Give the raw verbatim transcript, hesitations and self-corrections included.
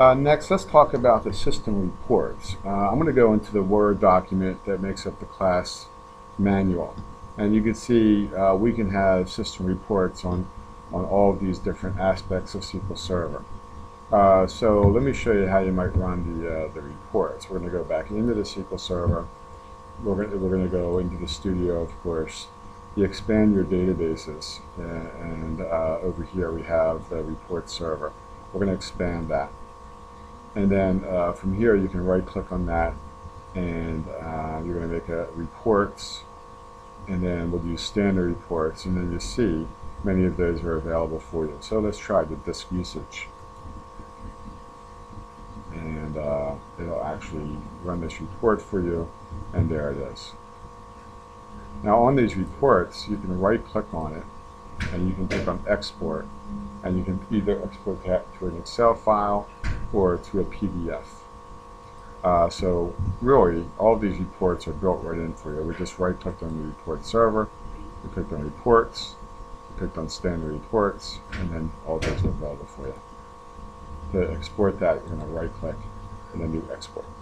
Uh, next, let's talk about the system reports. Uh, I'm going to go into the Word document that makes up the class manual. And you can see uh, we can have system reports on, on all of these different aspects of S Q L Server. Uh, so let me show you how you might run the, uh, the reports. We're going to go back into the S Q L Server. We're going we're to go into the studio, of course. You expand your databases, uh, and uh, over here we have the report server. We're going to expand that. And then uh, from here you can right click on that, and uh, you're going to make a reports, and then we'll do standard reports, and then you see many of those are available for you. So let's try the disk usage. And uh, it'll actually run this report for you, and there it is. Now on these reports, you can right click on it, and you can click on export, and you can either export that to an Excel file or to a P D F. Uh, so really, all of these reports are built right in for you. We just right clicked on the report server, we clicked on reports, we clicked on standard reports, and then all those are available for you. To export that, you're going to right click and then do export.